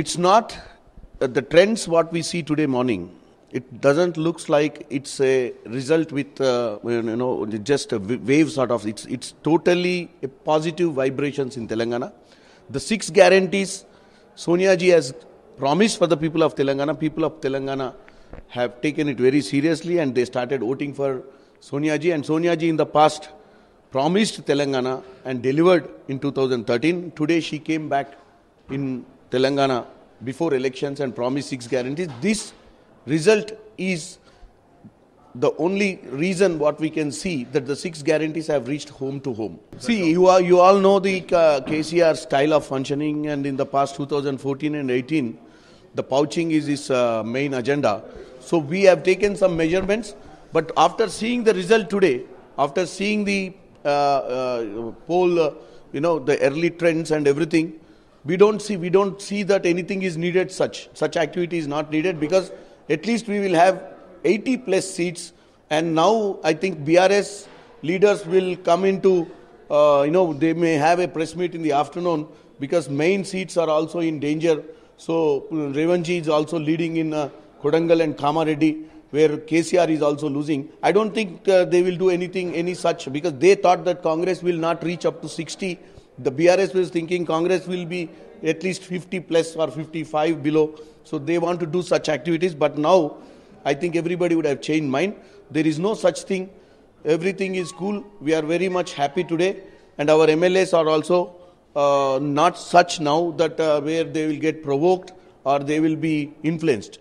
It's not the trends what we see today morning. It doesn't look like it's a result with, just a wave sort of. It's totally a positive vibrations in Telangana. The 6 guarantees Sonia ji has promised for the people of Telangana. People of Telangana have taken it very seriously and they started voting for Sonia ji. And Sonia ji in the past promised Telangana and delivered in 2013. Today she came back in Telangana before elections and promised 6 guarantees. This result is the only reason what we can see that the 6 guarantees have reached home to home. See, you all know the KCR style of functioning, and in the past 2014 and 18, the pouching is his main agenda. So we have taken some measurements, but after seeing the result today, after seeing the poll, the early trends and everything, we don't see that anything is needed. Such activity is not needed because at least we will have 80 plus seats, and now I think BRS leaders will come into, they may have a press meet in the afternoon because main seats are also in danger. So Revanth is also leading in Kodangal and Kamareddy, where KCR is also losing. I don't think they will do anything, any such, because they thought that Congress will not reach up to 60. The BRS was thinking Congress will be at least 50 plus or 55 below. So they want to do such activities. But now I think everybody would have changed mind. There is no such thing. Everything is cool. We are very much happy today. And our MLAs are also not such now that where they will get provoked or they will be influenced.